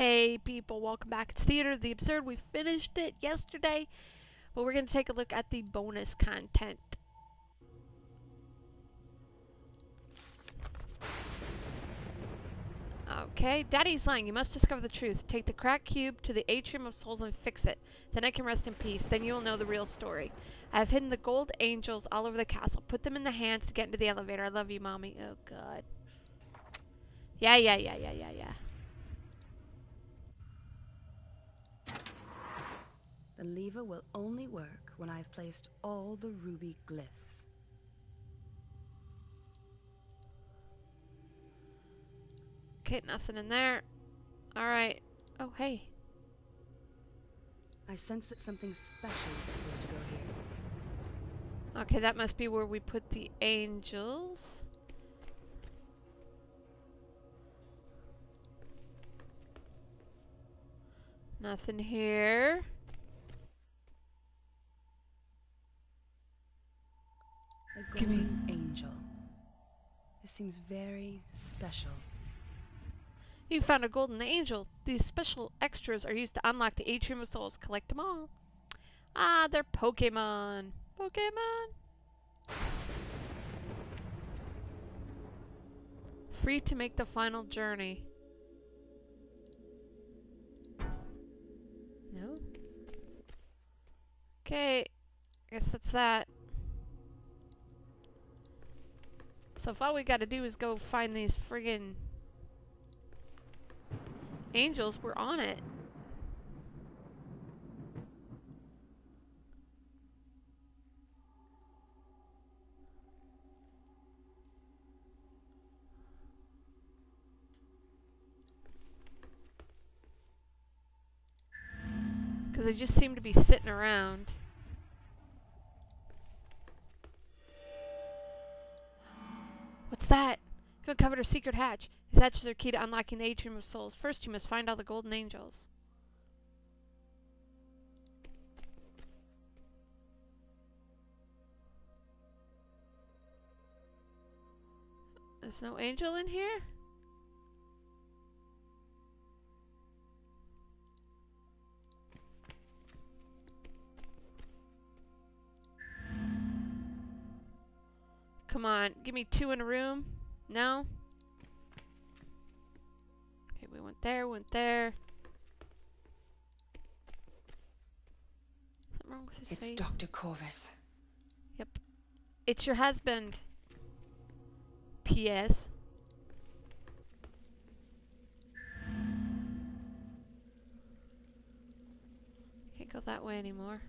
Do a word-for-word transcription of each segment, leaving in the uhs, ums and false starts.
Hey people, welcome back. It's Theater of the Absurd. We finished it yesterday, but we're going to take a look at the bonus content. Okay, Daddy's lying. You must discover the truth. Take the cracked cube to the Atrium of Souls and fix it. Then I can rest in peace. Then you will know the real story. I have hidden the gold angels all over the castle. Put them in the hands to get into the elevator. I love you, Mommy. Oh, God. Yeah, yeah, yeah, yeah, yeah, yeah. The lever will only work when I've placed all the ruby glyphs. Okay, nothing in there. Alright. Oh, hey. I sense that something special is supposed to go here. Okay, that must be where we put the angels. Nothing here. A golden angel. This seems very special. You found a golden angel. These special extras are used to unlock the Atrium of Souls. Collect them all. Ah, they're Pokemon. Pokemon. Free to make the final journey. No? Okay. I guess that's that. So if all we gotta do is go find these friggin' angels, we're on it. Because they just seem to be sitting around. What's that? You uncovered a secret hatch. These hatches are key to unlocking the Atrium of Souls. First, you must find all the golden angels. There's no angel in here? Come on, give me two in a room. No? Okay, we went there, went there. Something wrong with his face? It's Doctor Corvus. Yep. It's your husband. P S Can't go that way anymore.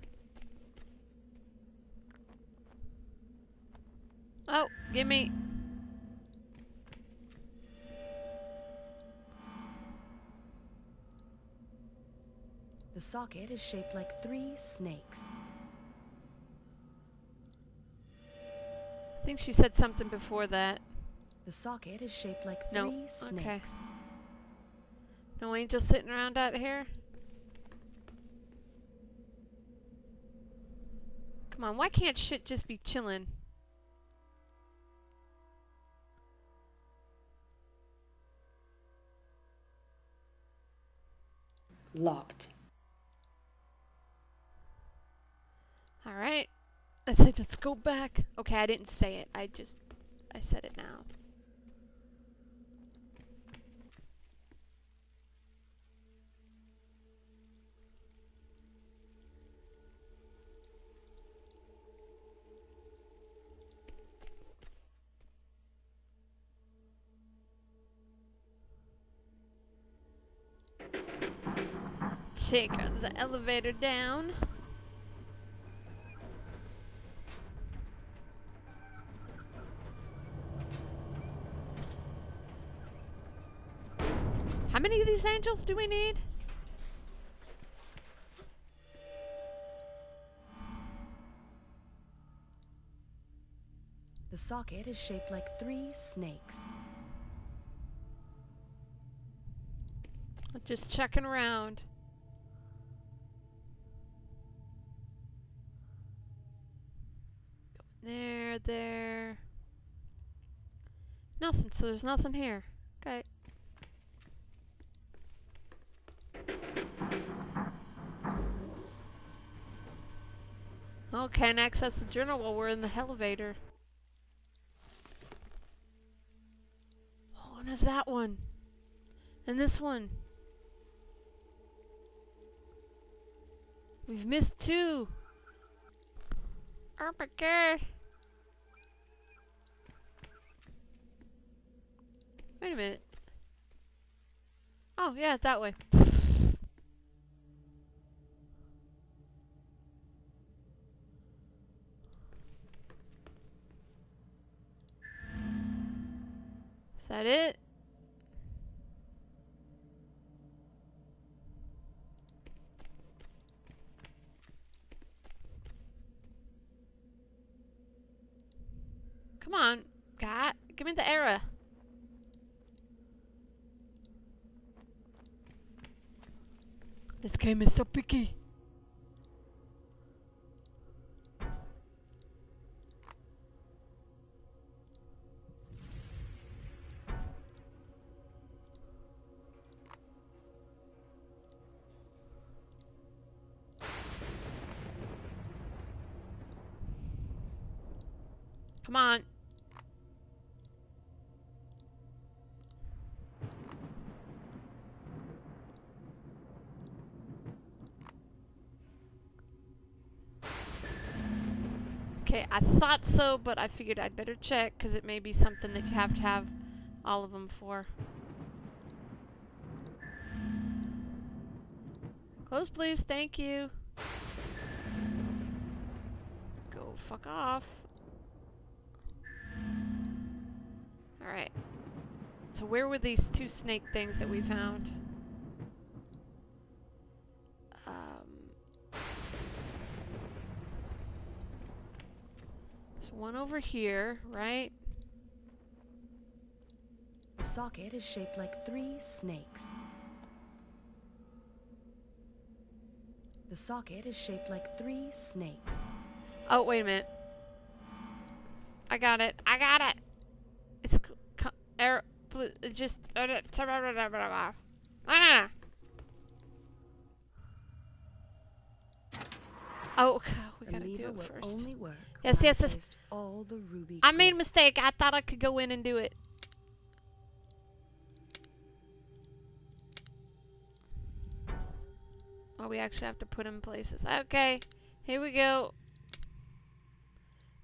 Oh, give me. The socket is shaped like three snakes. I think she said something before that. The socket is shaped like three no. snakes. Okay. No angels sitting around out here? Come on, why can't shit just be chillin'? Locked. All right. I said let's go back. Okay, I didn't say it. I just I said it now. Take the elevator down. How many of these angels do we need? The socket is shaped like three snakes. Just checking around. There, there. Nothing, so there's nothing here. Okay. Oh, can't access the journal while we're in the elevator. Oh, and there's that one. And this one. We've missed two. Oh my god. Wait a minute. Oh, yeah, that way. Is that it? Come on, God, give me the error. This game is so picky. Come on. Okay, I thought so, but I figured I'd better check, because it may be something that you have to have all of them for. Close, please. Thank you. Go fuck off. Alright. So where were these two snake things that we found? One over here, right? The socket is shaped like three snakes. The socket is shaped like three snakes. Oh, wait a minute. I got it. I got it. It's error. Just Oh, okay. We gotta do it first. Only work yes, yes, yes. All the ruby I made a mistake. I thought I could go in and do it. Oh, we actually have to put in places. Okay, here we go.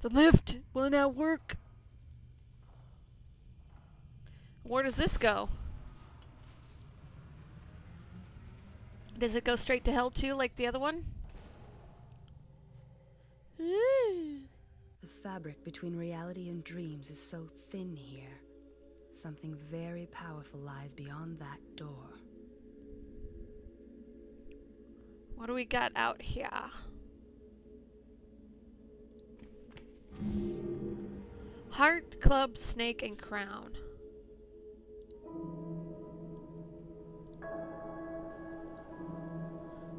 The lift will now work. Where does this go? Does it go straight to hell too, like the other one? The fabric between reality and dreams is so thin here. Something very powerful lies beyond that door. What do we got out here? Heart, club, snake, and crown.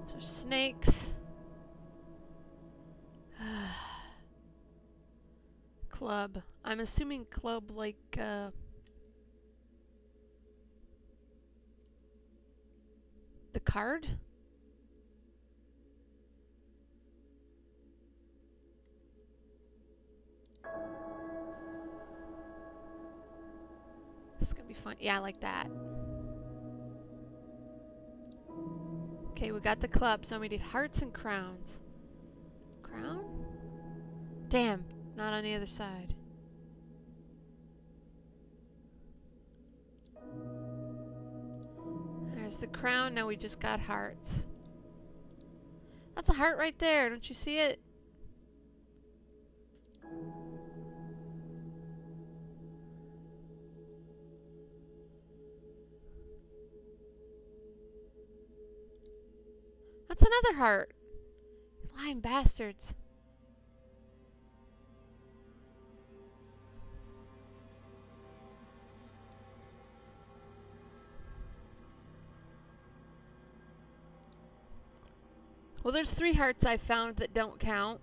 So snakes. Club. I'm assuming club like, uh... the card? This is gonna be fun. Yeah, like that. Okay, we got the club, so we need hearts and crowns. Crown? Damn. Not on the other side. There's the crown. Now we just got hearts. That's a heart right there. Don't you see it? That's another heart. Lying bastards. Well, there's three hearts I found that don't count.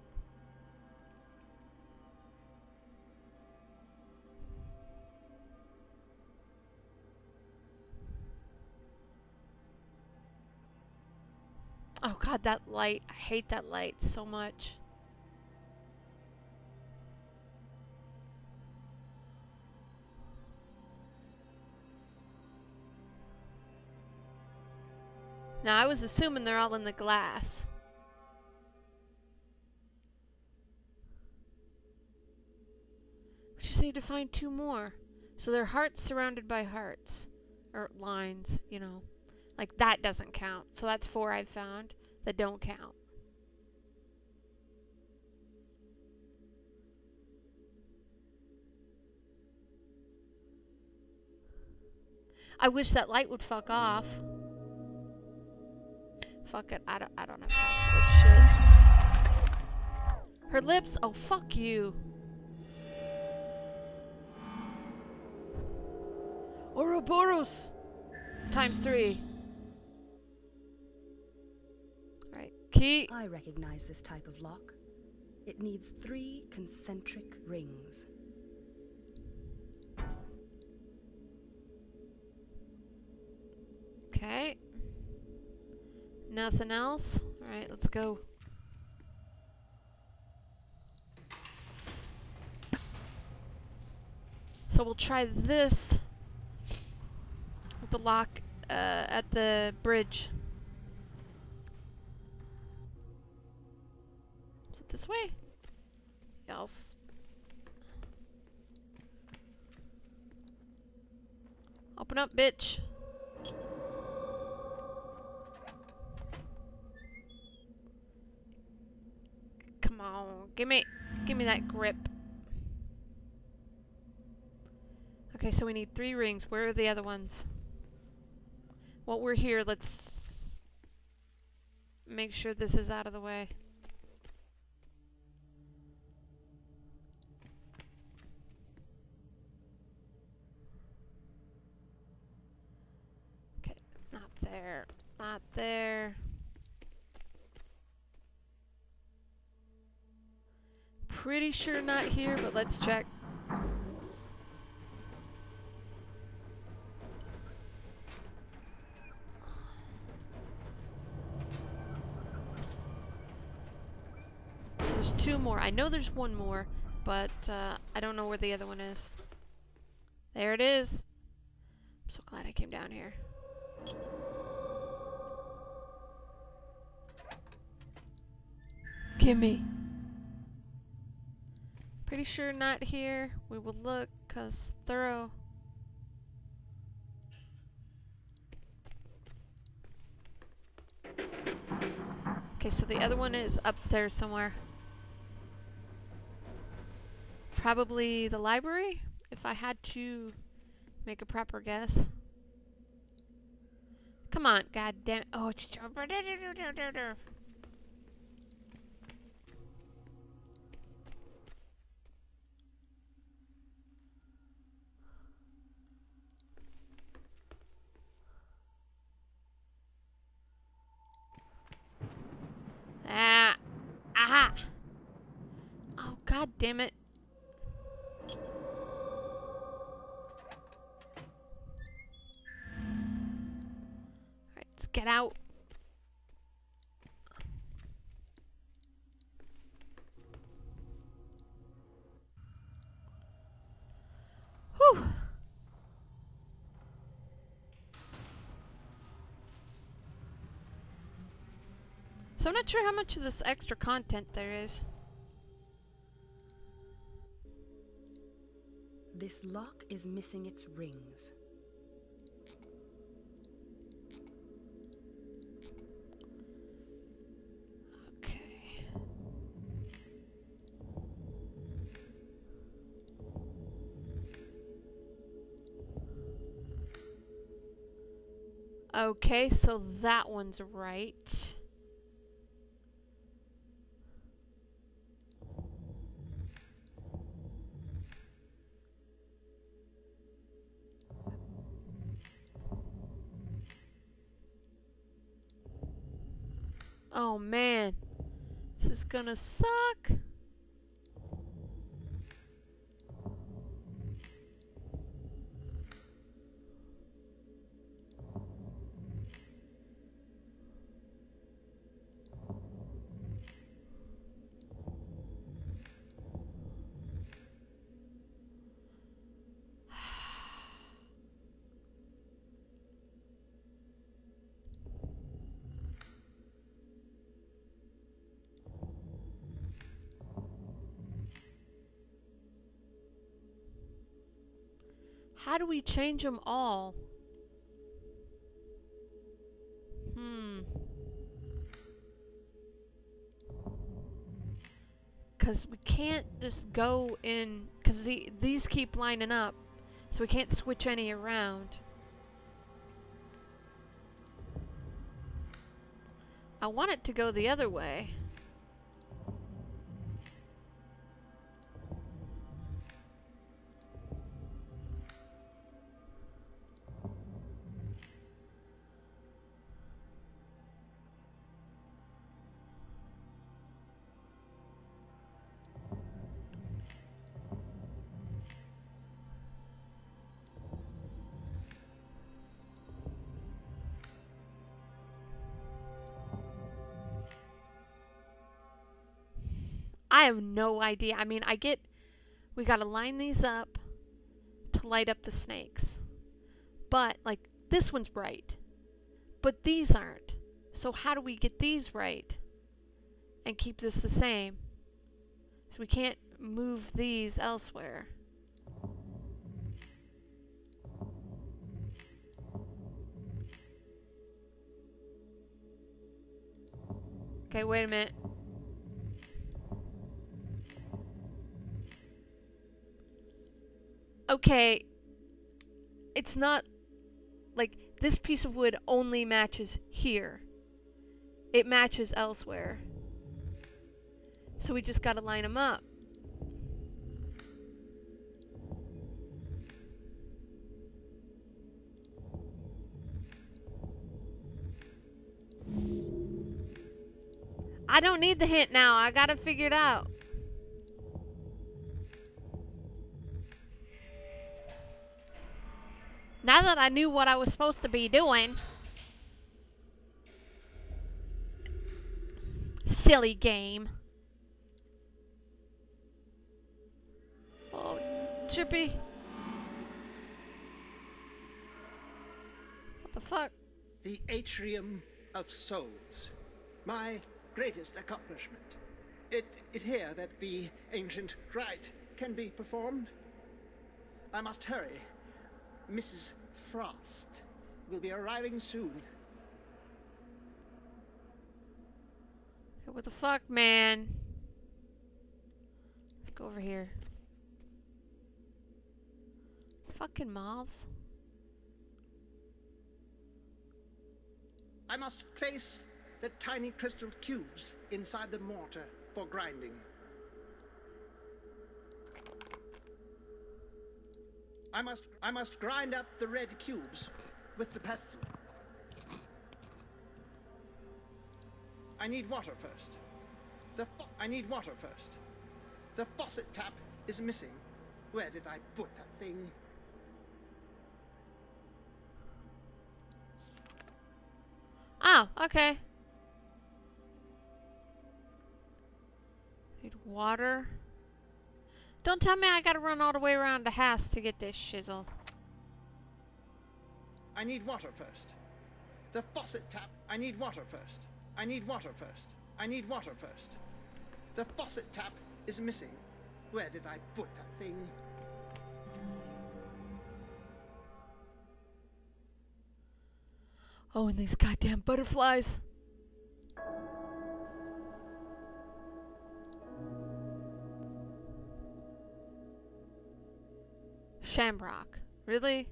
Oh god, that light. I hate that light so much. Now, I was assuming they're all in the glass. We just need to find two more. So they're hearts surrounded by hearts. Or lines, you know. Like, that doesn't count. So that's four I've found that don't count. I wish that light would fuck off. Fuck it. I don't, I don't have time for this shit. Her lips? Oh, fuck you. Ouroboros! Times three. Alright, key. I recognize this type of lock. It needs three concentric rings. Okay. Nothing else? Alright, let's go. So we'll try this with the lock uh, at the bridge. Is it this way? Yes. Open up, bitch. Come on, give me, give me that grip. Okay, so we need three rings. Where are the other ones? While we're here, let's make sure this is out of the way. Okay, not there, not there. Pretty sure not here, but let's check. So there's two more. I know there's one more, but uh, I don't know where the other one is. There it is. I'm so glad I came down here. Gimme. Pretty sure not here. We will look, cause thorough. Okay, so the other one is upstairs somewhere. Probably the library, if I had to make a proper guess. Come on, goddamn! Oh, it's. Ah! Aha! Oh, god damn it. Alright, let's get out. Whew! So I'm not sure how much of this extra content there is. This lock is missing its rings. Okay. Okay, so that one's right. Oh man, this is gonna suck. How do we change them all? Hmm. Because we can't just go in... Because the, these keep lining up. So we can't switch any around. I want it to go the other way. I have no idea. I mean, I get... We gotta line these up to light up the snakes. But, like, this one's bright. But these aren't. So how do we get these right? And keep this the same? So we can't move these elsewhere. Okay, wait a minute. Okay, it's not, like, this piece of wood only matches here. It matches elsewhere. So we just gotta line them up. I don't need the hint now, I gotta figure it out. Now that I knew what I was supposed to be doing. Silly game. Oh, Chippy. What the fuck? The Atrium of Souls. My greatest accomplishment. It is here that the ancient rite can be performed. I must hurry. Missus Frost will be arriving soon. What the fuck, man? Let's go over here. Fucking moths. I must place the tiny crystal cubes inside the mortar for grinding. I must, I must grind up the red cubes with the pestle. I need water first. The fo I need water first. The faucet tap is missing. Where did I put that thing? Oh, okay. Need water. Don't tell me I gotta run all the way around the house to get this shizzle. I need water first. The faucet tap. I need water first. I need water first. I need water first. The faucet tap is missing. Where did I put that thing? Oh, and these goddamn butterflies. Shamrock. Really?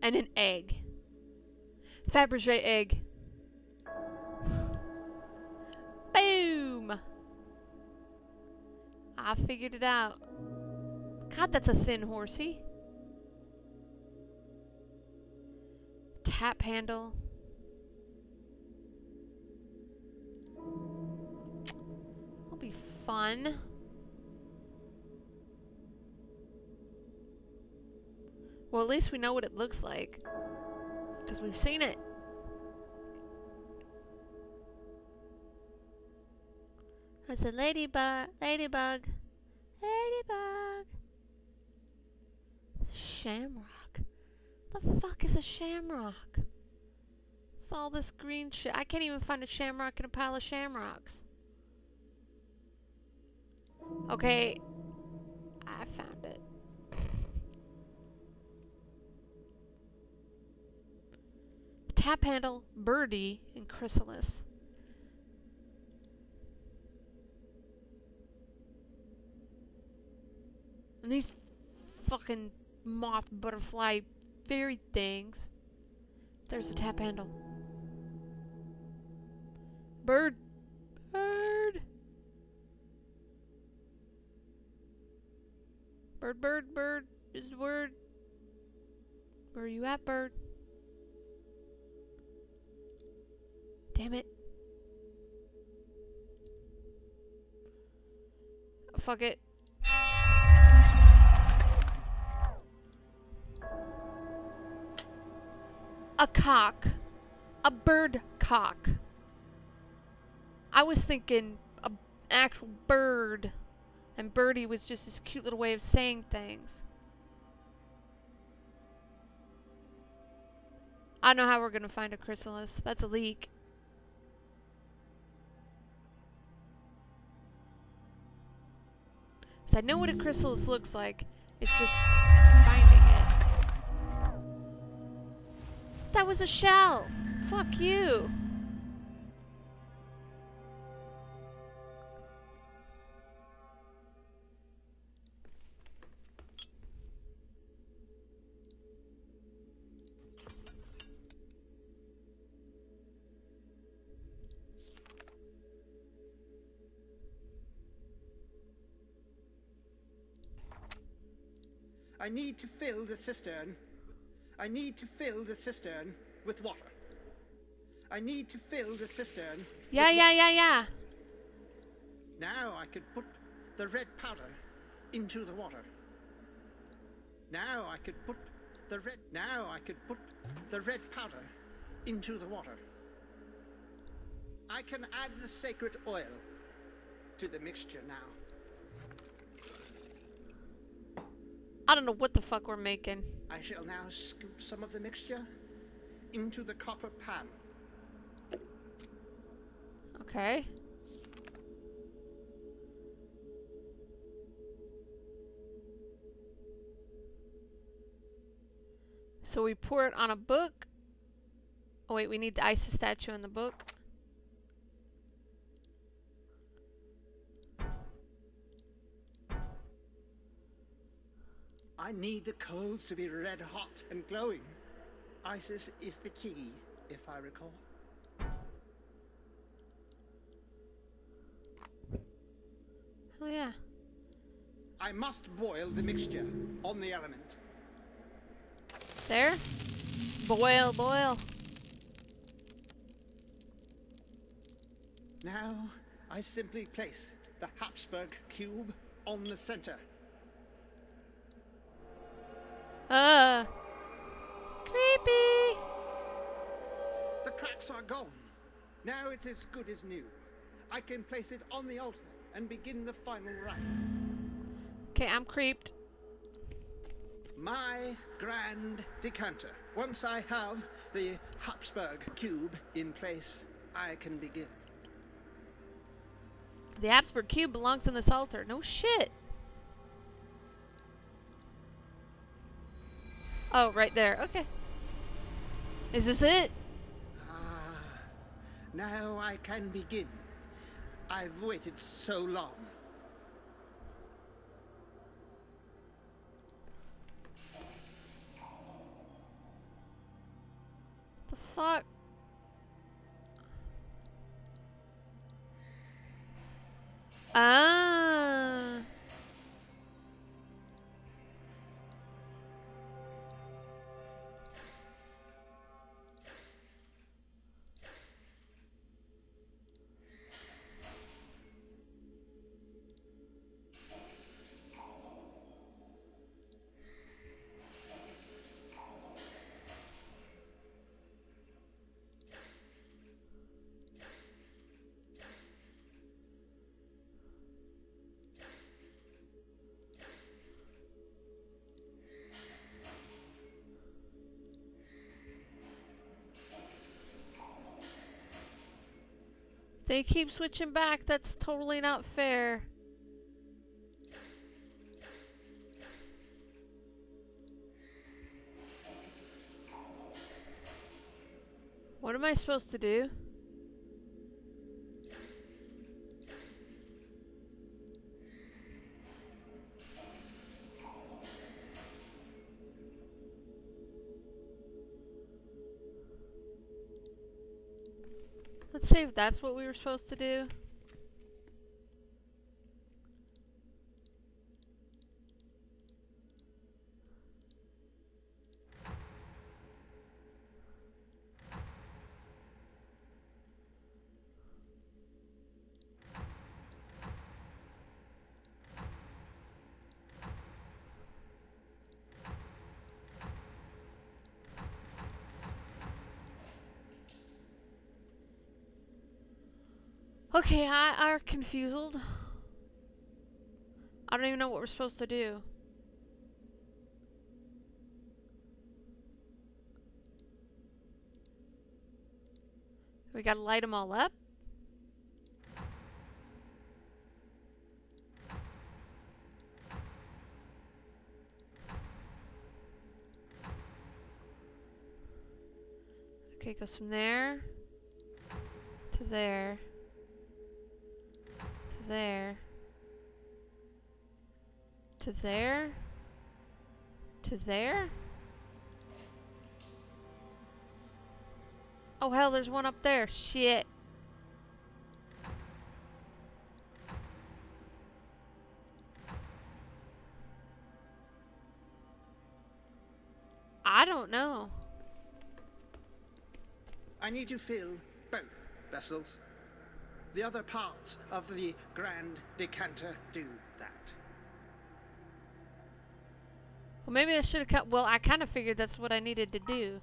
And an egg. Fabergé egg. Boom! I figured it out. God, that's a thin horsey. Tap handle. That'll be fun. Well, at least we know what it looks like. Because we've seen it. There's a ladybug. Ladybug. Ladybug. Shamrock. The fuck is a shamrock? It's all this green shit. I can't even find a shamrock in a pile of shamrocks. Okay. I found it. Tap handle, birdie, and chrysalis. And these fucking moth butterfly fairy things. There's a tap handle. Bird. Bird. Bird, bird, bird is the word. Where are you at, bird? Damn it. Oh, fuck it. A cock. A bird cock. I was thinking a actual bird. And birdie was just this cute little way of saying things. I don't know how we're gonna find a chrysalis. That's a leak. So I know what a chrysalis looks like. It's just finding it. That was a shell! Fuck you! I need to fill the cistern. I need to fill the cistern with water. I need to fill the cistern. Yeah, yeah, yeah, yeah. Now I can put the red powder into the water. Now I can put the red. Now I can put the red powder into the water. I can add the sacred oil to the mixture now. I don't know what the fuck we're making. I shall now scoop some of the mixture into the copper pan. Okay. So we pour it on a book. Oh wait, we need the Isis statue in the book. I need the coals to be red hot and glowing. Isis is the key, if I recall. Oh yeah. I must boil the mixture on the element. There? Boil, boil. Now, I simply place the Habsburg cube on the center. Uh, creepy. The cracks are gone. Now it's as good as new. I can place it on the altar and begin the final rite. Okay, I'm creeped. My grand decanter. Once I have the Habsburg cube in place, I can begin. The Habsburg cube belongs in this altar. No shit. Oh, right there. Okay. Is this it? Ah, now I can begin. I've waited so long. The fuck? Ah. They keep switching back. That's totally not fair. What am I supposed to do? Let's see if that's what we were supposed to do. Okay, I are confused. I don't even know what we're supposed to do. We gotta light them all up. Okay, goes from there to there. There to there to there. Oh hell, there's one up there. Shit. I don't know. I need to fill both vessels. The other parts of the grand decanter do that. Well, maybe I should have cut. Well, I kind of figured that's what I needed to do.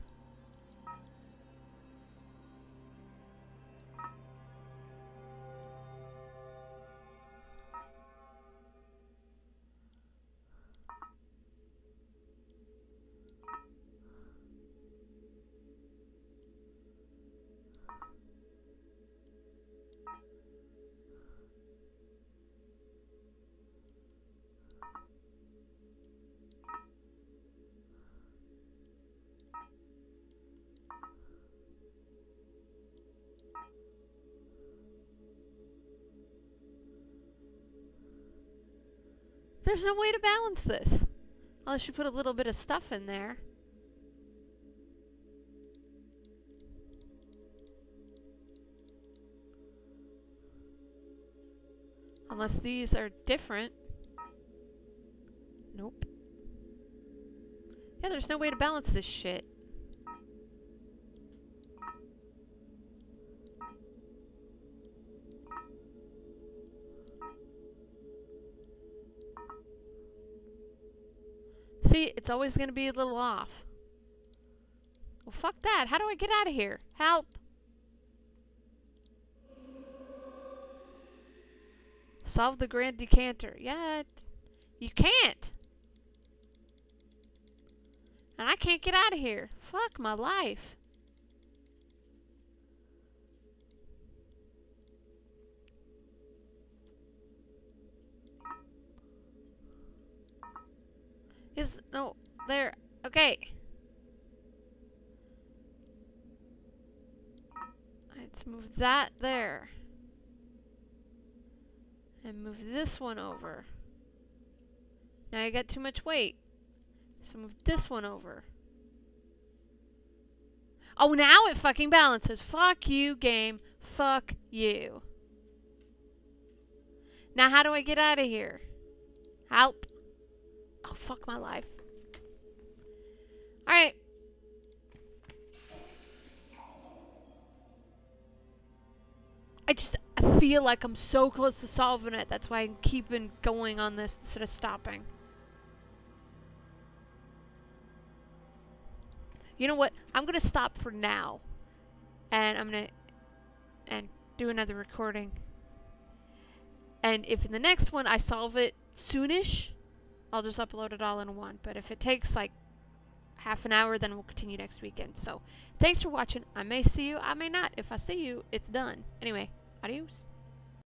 There's no way to balance this. Unless you put a little bit of stuff in there. Unless these are different. Nope. Yeah, there's no way to balance this shit. See, it's always going to be a little off. Well, fuck that. How do I get out of here? Help! Solve the grand decanter. Yeah, you can't! And I can't get out of here. Fuck my life. Is no there. Okay. Let's move that there. And move this one over. Now I got too much weight. So move this one over. Oh, now it fucking balances. Fuck you, game. Fuck you. Now how do I get out of here? Help. Oh, fuck my life. Alright. I just I feel like I'm so close to solving it. That's why I'm keeping going on this instead of stopping. You know what? I'm going to stop for now. And I'm going to and do another recording. And if in the next one I solve it soonish, I'll just upload it all in one. But if it takes like half an hour, then we'll continue next weekend. So thanks for watching. I may see you, I may not. If I see you, it's done. Anyway. Adios.